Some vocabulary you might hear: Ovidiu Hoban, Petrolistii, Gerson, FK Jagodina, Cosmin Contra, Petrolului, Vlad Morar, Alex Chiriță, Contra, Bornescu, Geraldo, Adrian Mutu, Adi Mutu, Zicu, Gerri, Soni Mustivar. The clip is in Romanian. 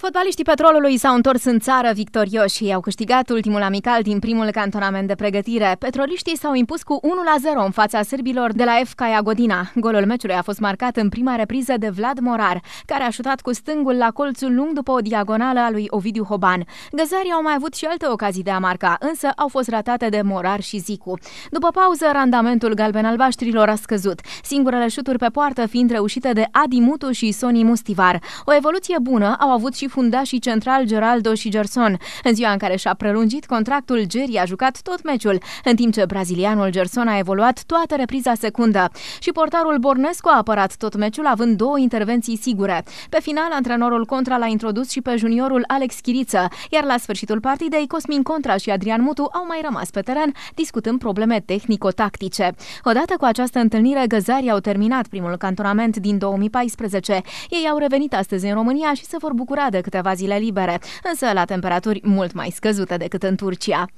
Fotbaliștii Petrolului s-au întors în țară victorioși și au câștigat ultimul amical din primul cantonament de pregătire. Petroliștii s-au impus cu 1-0 în fața sârbilor de la FK Jagodina. Golul meciului a fost marcat în prima repriză de Vlad Morar, care a șutat cu stângul la colțul lung după o diagonală a lui Ovidiu Hoban. Găzarii au mai avut și alte ocazii de a marca, însă au fost ratate de Morar și Zicu. După pauză, randamentul galben-albaștrilor a scăzut, singurele șuturi pe poartă fiind reușite de Adi Mutu și Soni Mustivar. O evoluție bună au avut și fundașii central Geraldo și Gerson. În ziua în care și-a prelungit contractul, Gerri a jucat tot meciul, în timp ce brazilianul Gerson a evoluat toată repriza secundă. Și portarul Bornescu a apărat tot meciul, având două intervenții sigure. Pe final, antrenorul Contra l-a introdus și pe juniorul Alex Chiriță, iar la sfârșitul partidei, Cosmin Contra și Adrian Mutu au mai rămas pe teren, discutând probleme tehnico-tactice. Odată cu această întâlnire, găzarii au terminat primul cantonament din 2014. Ei au revenit astăzi în România și se vor bucura de câteva zile libere, însă la temperaturi mult mai scăzute decât în Turcia.